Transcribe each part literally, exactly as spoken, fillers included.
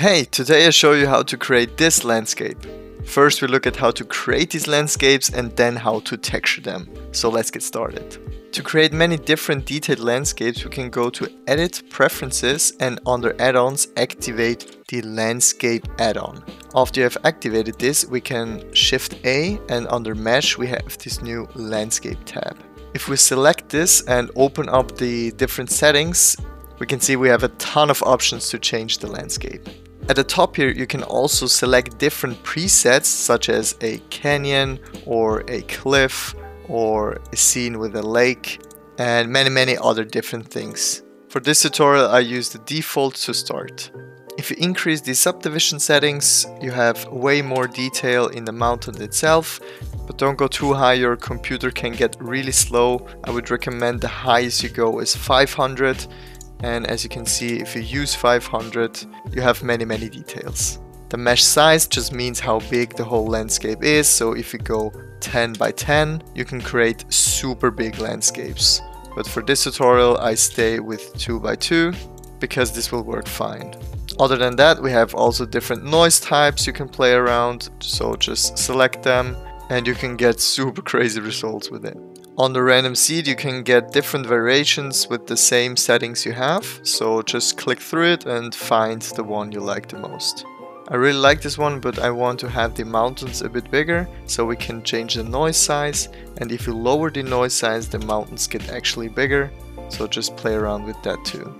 Hey, today I show you how to create this landscape. First we look at how to create these landscapes and then how to texture them. So let's get started. To create many different detailed landscapes, we can go to Edit, Preferences, and under Add-ons, activate the Landscape add-on. After you have activated this, we can Shift A, and under Mesh, we have this new Landscape tab. If we select this and open up the different settings, we can see we have a ton of options to change the landscape. At the top here, you can also select different presets, such as a canyon or a cliff, or a scene with a lake, and many many other different things. For this tutorial I use the default to start. If you increase the subdivision settings, you have way more detail in the mountain itself, but don't go too high, your computer can get really slow. I would recommend the highest you go is five hundred, and as you can see, if you use five hundred, you have many many details. The mesh size just means how big the whole landscape is, so if you go ten by ten, you can create super big landscapes. But for this tutorial, I stay with two by two, because this will work fine. Other than that, we have also different noise types you can play around, so just select them, and you can get super crazy results with it. On the random seed, you can get different variations with the same settings you have, so just click through it and find the one you like the most. I really like this one, but I want to have the mountains a bit bigger, so we can change the noise size, and if you lower the noise size, the mountains get actually bigger, so just play around with that too.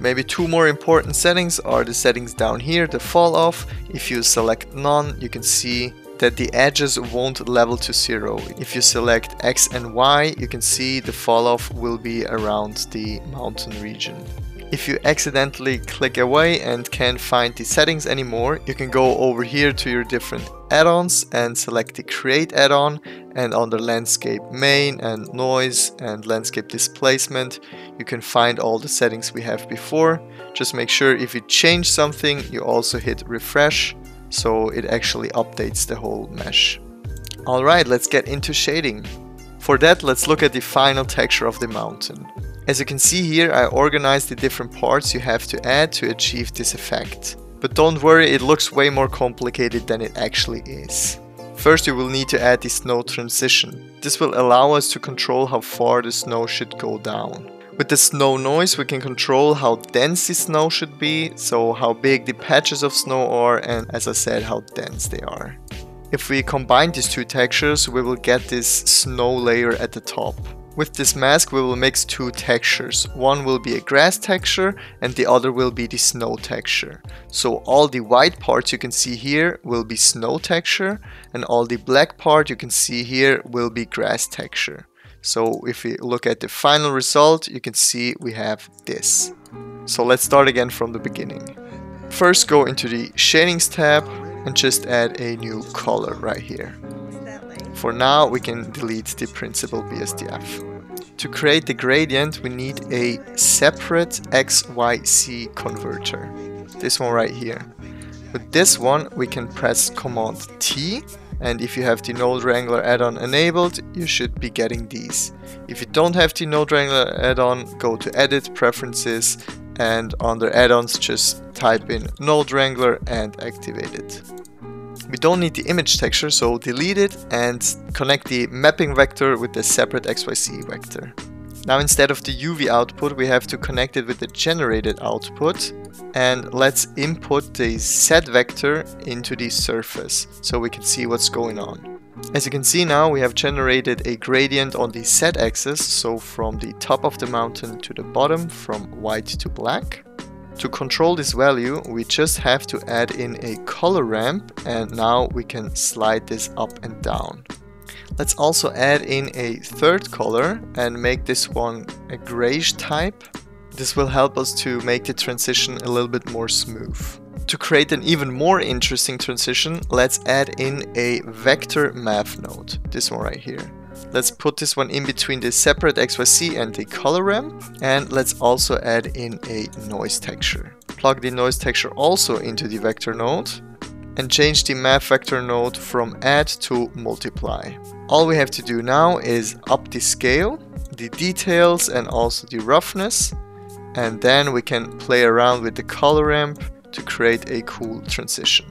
Maybe two more important settings are the settings down here, the fall off. If you select none, you can see that the edges won't level to zero. If you select X and Y, you can see the fall off will be around the mountain region. If you accidentally click away and can't find the settings anymore, you can go over here to your different add-ons and select the Create add-on, and under Landscape Main and Noise and Landscape Displacement, you can find all the settings we have before. Just make sure if you change something, you also hit Refresh, so it actually updates the whole mesh. Alright, let's get into shading. For that, let's look at the final texture of the mountain. As you can see here, I organized the different parts you have to add to achieve this effect. But don't worry, it looks way more complicated than it actually is. First, you will need to add the snow transition. This will allow us to control how far the snow should go down. With the snow noise, we can control how dense the snow should be, so how big the patches of snow are, and as I said, how dense they are. If we combine these two textures, we will get this snow layer at the top. With this mask, we will mix two textures. One will be a grass texture and the other will be the snow texture. So all the white parts you can see here will be snow texture, and all the black part you can see here will be grass texture. So if we look at the final result, you can see we have this. So let's start again from the beginning. First, go into the Shadings tab and just add a new color right here. For now, we can delete the Principled B S D F. To create the gradient, we need a separate X Y Z converter. This one right here. With this one, we can press Command T, and if you have the Node Wrangler add-on enabled, you should be getting these. If you don't have the Node Wrangler add-on, go to Edit, Preferences, and under Add-ons, just type in Node Wrangler and activate it. We don't need the image texture, so delete it and connect the mapping vector with the separate X Y Z vector. Now instead of the U V output, we have to connect it with the generated output, and let's input the Z vector into the surface so we can see what's going on. As you can see now, we have generated a gradient on the Z axis, so from the top of the mountain to the bottom, from white to black. To control this value, we just have to add in a color ramp, and now we can slide this up and down. Let's also add in a third color and make this one a grayish type. This will help us to make the transition a little bit more smooth. To create an even more interesting transition, let's add in a vector math node, this one right here. Let's put this one in between the separate X Y Z and the color ramp, and let's also add in a noise texture. Plug the noise texture also into the vector node and change the math vector node from add to multiply. All we have to do now is up the scale, the details, and also the roughness, and then we can play around with the color ramp to create a cool transition.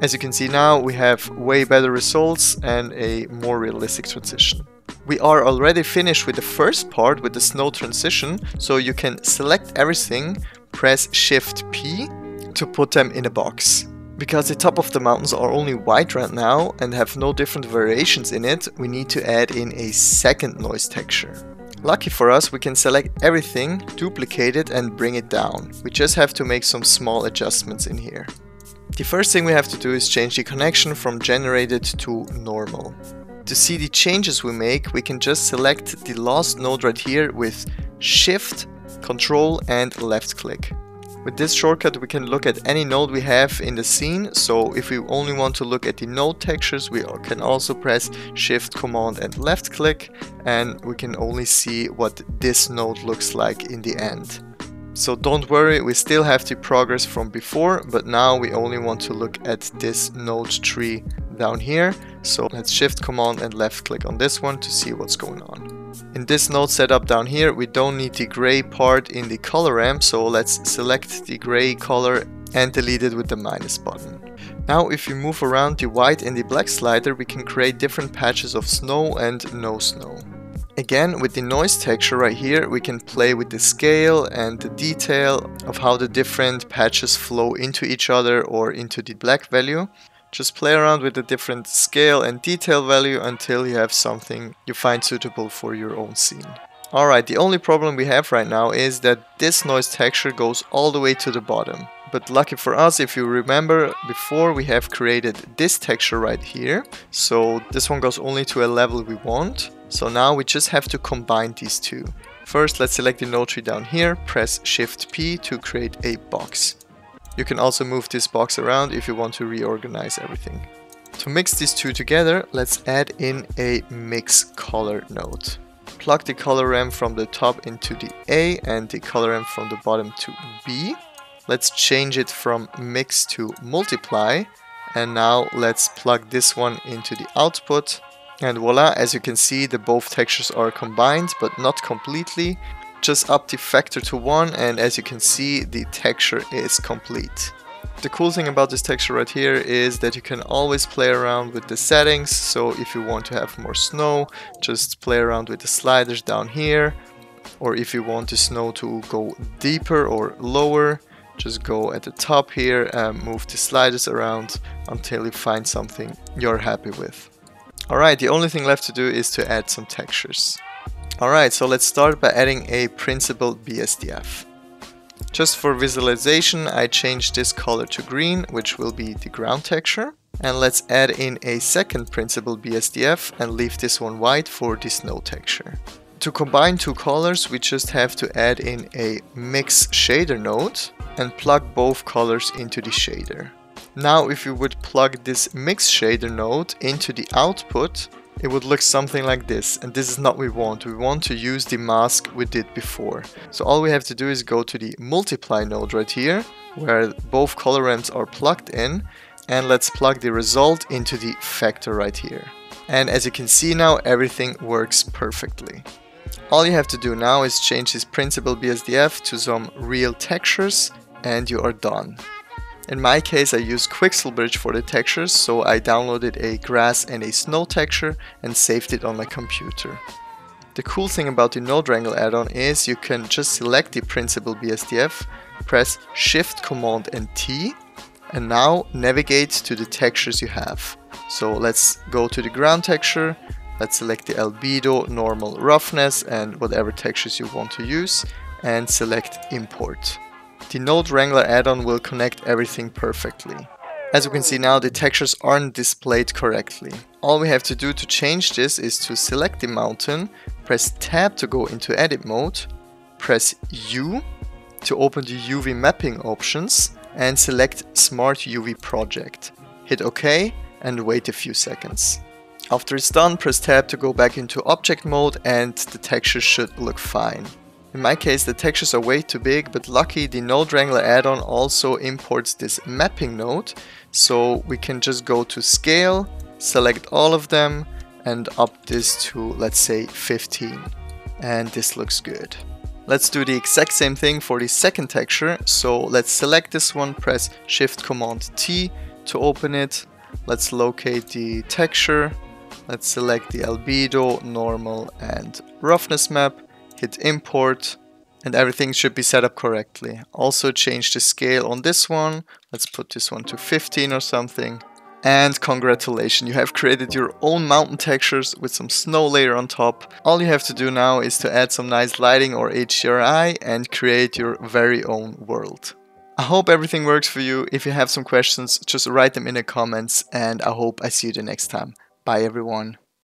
As you can see now, we have way better results and a more realistic transition. We are already finished with the first part, with the snow transition, so you can select everything, press Shift P to put them in a box. Because the top of the mountains are only white right now and have no different variations in it, we need to add in a second noise texture. Lucky for us, we can select everything, duplicate it and bring it down. We just have to make some small adjustments in here. The first thing we have to do is change the connection from generated to normal. To see the changes we make, we can just select the last node right here with Shift, Control and left click. With this shortcut, we can look at any node we have in the scene, so if we only want to look at the node textures, we can also press Shift, Command and left click, and we can only see what this node looks like in the end. So don't worry, we still have the progress from before, but now we only want to look at this node tree down here. So let's Shift, Command and left click on this one to see what's going on. In this node setup down here, we don't need the gray part in the color ramp, so let's select the gray color and delete it with the minus button. Now if we move around the white and the black slider, we can create different patches of snow and no snow. Again, with the noise texture right here, we can play with the scale and the detail of how the different patches flow into each other or into the black value. Just play around with the different scale and detail value until you have something you find suitable for your own scene. Alright, the only problem we have right now is that this noise texture goes all the way to the bottom. But lucky for us, if you remember, before we have created this texture right here. So this one goes only to a level we want. So now we just have to combine these two. First, let's select the node tree down here, press Shift P to create a box. You can also move this box around if you want to reorganize everything. To mix these two together, let's add in a mix color node. Plug the color ramp from the top into the A and the color ramp from the bottom to B. Let's change it from mix to multiply. And now let's plug this one into the output. And voila, as you can see, the both textures are combined, but not completely. Just up the factor to one, and as you can see, the texture is complete. The cool thing about this texture right here is that you can always play around with the settings. So if you want to have more snow, just play around with the sliders down here. Or if you want the snow to go deeper or lower, just go at the top here and move the sliders around until you find something you're happy with. Alright, the only thing left to do is to add some textures. Alright, so let's start by adding a Principled B S D F. Just for visualization, I changed this color to green, which will be the ground texture. And let's add in a second Principled B S D F and leave this one white for the snow texture. To combine two colors, we just have to add in a Mix Shader node and plug both colors into the shader. Now, if you would plug this Mix Shader node into the output, it would look something like this, and this is not what we want. We want to use the mask we did before. So all we have to do is go to the multiply node right here, where both color ramps are plugged in, and let's plug the result into the factor right here. And as you can see now, everything works perfectly. All you have to do now is change this Principled B S D F to some real textures, and you are done. In my case, I used Quixel Bridge for the textures, so I downloaded a grass and a snow texture and saved it on my computer. The cool thing about the Node Wrangler add-on is you can just select the Principled B S D F, press Shift, Command and T, and now navigate to the textures you have. So let's go to the ground texture, let's select the albedo, normal, roughness and whatever textures you want to use, and select Import. The Node Wrangler add-on will connect everything perfectly. As you can see now, the textures aren't displayed correctly. All we have to do to change this is to select the mountain, press Tab to go into edit mode, press U to open the U V mapping options and select Smart U V Project. Hit OK and wait a few seconds. After it's done, press Tab to go back into object mode and the texture should look fine. In my case, the textures are way too big, but lucky the Node Wrangler add-on also imports this mapping node, so we can just go to scale, select all of them and up this to, let's say, fifteen. And this looks good. Let's do the exact same thing for the second texture. So let's select this one, press Shift Command T to open it. Let's locate the texture. Let's select the albedo, normal and roughness map, hit import, and everything should be set up correctly. Also change the scale on this one. Let's put this one to fifteen or something. And congratulations, you have created your own mountain textures with some snow layer on top. All you have to do now is to add some nice lighting or H D R I and create your very own world. I hope everything works for you. If you have some questions, just write them in the comments, and I hope I see you the next time. Bye everyone.